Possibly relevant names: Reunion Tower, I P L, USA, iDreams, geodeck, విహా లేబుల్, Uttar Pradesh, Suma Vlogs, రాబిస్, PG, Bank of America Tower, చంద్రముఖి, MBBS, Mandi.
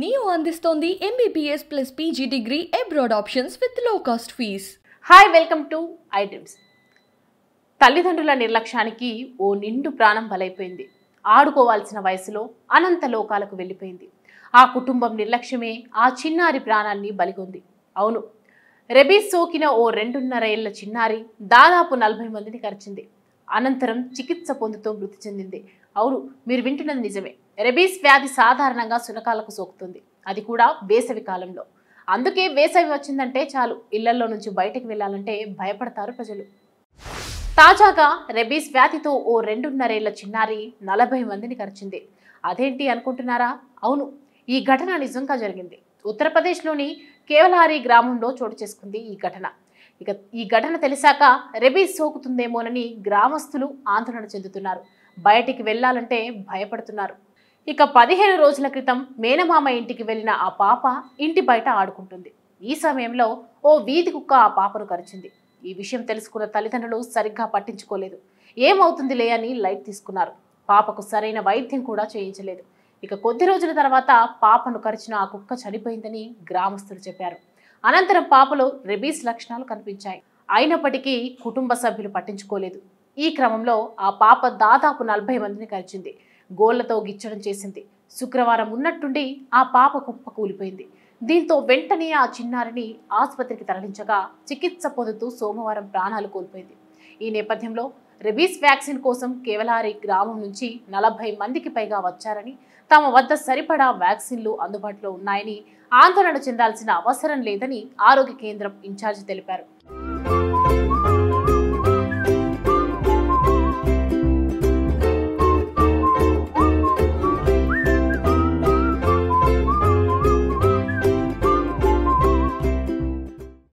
Neo andistondi MBBS plus PG degree abroad options with low cost fees. Hi, welcome to iDreams. తల్లిదండ్రుల నిర్లక్ష్యానికి ఓ నిండు ప్రాణం బలైపోయింది. ఆడుకోవాల్సిన వయసులో అనంత లోకాలకు వెళ్ళిపోయింది. ఆ కుటుంబం నిర్లక్ష్యమే ఆ చిన్నారి ప్రాణాన్ని బలిగొంది. అవును, రెబీస్ సోకిన ఓ 2.5 ఏళ్ల చిన్నారి దాదాపు 40 మందిని కరిచింది. అనంతరం చికిత్స పొందుతూ మృతి చెందింది. అవును, మీరు వింటున్నది నిజమే. రెబీస్ వ్యాధి సాధారణంగా శునకాలకు సోకుతుంది, అది కూడా వేసవి కాలంలో. అందుకే వేసవి వచ్చిందంటే చాలు ఇళ్లలో నుంచి బయటకు వెళ్లాలంటే భయపడతారు ప్రజలు. తాజాగా రెబీస్ వ్యాధితో ఓ 2.5 ఏళ్ల చిన్నారి 40 మందిని కరిచింది. అదేంటి అనుకుంటున్నారా? అవును, ఈ ఘటన నిజంగా జరిగింది. ఉత్తరప్రదేశ్లోని కేవలారి గ్రామంలో చోటు చేసుకుంది ఈ ఘటన. ఈ ఘటన తెలిసాక రెబీస్ సోకుతుందేమోనని గ్రామస్తులు ఆందోళన చెందుతున్నారు, బయటికి వెళ్లాలంటే భయపడుతున్నారు. ఇక 15 రోజుల క్రితం మేనమామ ఇంటికి వెళ్లిన ఆ పాప ఇంటి బయట ఆడుకుంటుంది. ఈ సమయంలో ఓ వీధి కుక్క ఆ పాపను కరిచింది. ఈ విషయం తెలుసుకున్న తల్లిదండ్రులు సరిగ్గా పట్టించుకోలేదు, ఏమవుతుందిలే అని లైట్ తీసుకున్నారు. పాపకు సరైన వైద్యం కూడా చేయించలేదు. ఇక కొద్ది రోజుల తర్వాత పాపను కరిచిన ఆ కుక్క చనిపోయిందని గ్రామస్తులు చెప్పారు. అనంతరం పాపలో రెబీస్ లక్షణాలు కనిపించాయి, అయినప్పటికీ కుటుంబ సభ్యులు పట్టించుకోలేదు. ఈ క్రమంలో ఆ పాప దాదాపు 40 మందిని కరిచింది, గోళ్లతో గిచ్చడం చేసింది. శుక్రవారం ఉన్నట్టుండి ఆ పాప కుప్ప కూలిపోయింది. దీంతో వెంటనే ఆ చిన్నారిని ఆసుపత్రికి తరలించగా చికిత్స పొందుతూ సోమవారం ప్రాణాలు కోల్పోయింది. ఈ నేపథ్యంలో రెబీస్ వ్యాక్సిన్ కోసం కేవలారి గ్రామం నుంచి 40 మందికి పైగా వచ్చారని, తమ వద్ద సరిపడా వ్యాక్సిన్లు అందుబాటులో ఉన్నాయని, ఆందోళన చెందాల్సిన అవసరం లేదని ఆరోగ్య కేంద్రం ఇన్ఛార్జి తెలిపారు.